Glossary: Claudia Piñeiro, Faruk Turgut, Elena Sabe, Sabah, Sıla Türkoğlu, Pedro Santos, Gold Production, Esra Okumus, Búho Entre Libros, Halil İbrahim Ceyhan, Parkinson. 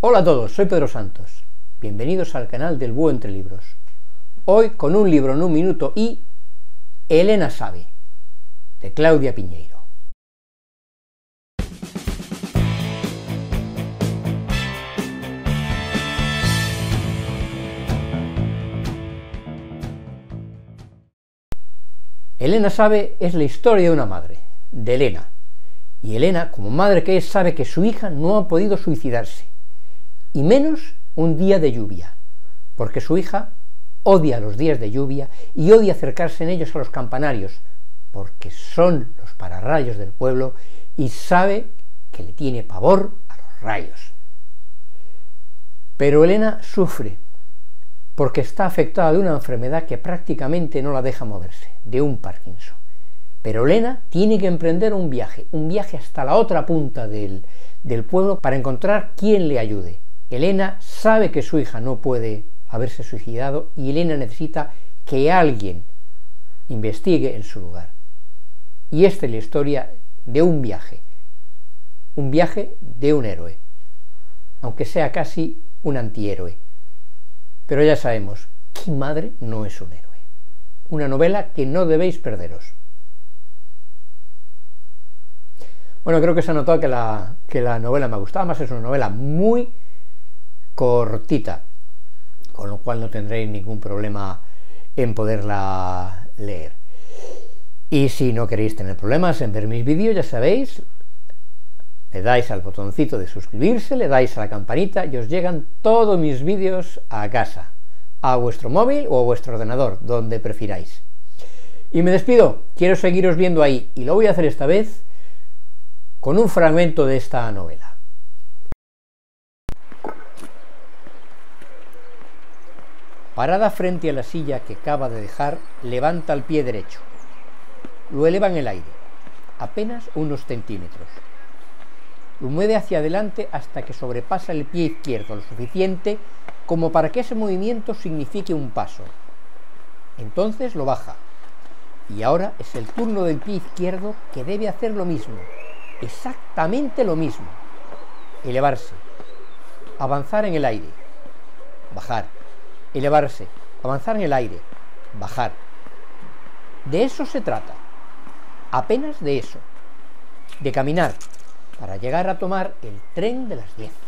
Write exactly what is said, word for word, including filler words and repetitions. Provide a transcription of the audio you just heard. Hola a todos, soy Pedro Santos. Bienvenidos al canal del Búho Entre Libros. Hoy con un libro en un minuto y Elena Sabe, de Claudia Piñeiro. Elena Sabe es la historia de una madre, de Elena. Y Elena, como madre que es, sabe que su hija no ha podido suicidarse. Y menos un día de lluvia, porque su hija odia los días de lluvia y odia acercarse en ellos a los campanarios, porque son los pararrayos del pueblo y sabe que le tiene pavor a los rayos. Pero Elena sufre, porque está afectada de una enfermedad que prácticamente no la deja moverse, de un Parkinson. Pero Elena tiene que emprender un viaje, un viaje hasta la otra punta del, del pueblo para encontrar quién le ayude. Elena sabe que su hija no puede haberse suicidado y Elena necesita que alguien investigue en su lugar. Y esta es la historia de un viaje, un viaje de un héroe, aunque sea casi un antihéroe. Pero ya sabemos, ¿qué madre no es un héroe? Una novela que no debéis perderos. Bueno, creo que se ha notado que la, que la novela me ha gustado, además es una novela muy cortita, con lo cual no tendréis ningún problema en poderla leer. Y si no queréis tener problemas en ver mis vídeos, ya sabéis, le dais al botoncito de suscribirse, le dais a la campanita y os llegan todos mis vídeos a casa, a vuestro móvil o a vuestro ordenador, donde prefiráis. Y me despido, quiero seguiros viendo ahí, y lo voy a hacer esta vez con un fragmento de esta novela. Parada frente a la silla que acaba de dejar, levanta el pie derecho. Lo eleva en el aire, apenas unos centímetros. Lo mueve hacia adelante hasta que sobrepasa el pie izquierdo lo suficiente como para que ese movimiento signifique un paso. Entonces lo baja. Y ahora es el turno del pie izquierdo que debe hacer lo mismo, exactamente lo mismo. Elevarse, avanzar en el aire, bajar. Elevarse, avanzar en el aire, bajar. De eso se trata, apenas de eso, de caminar para llegar a tomar el tren de las diez.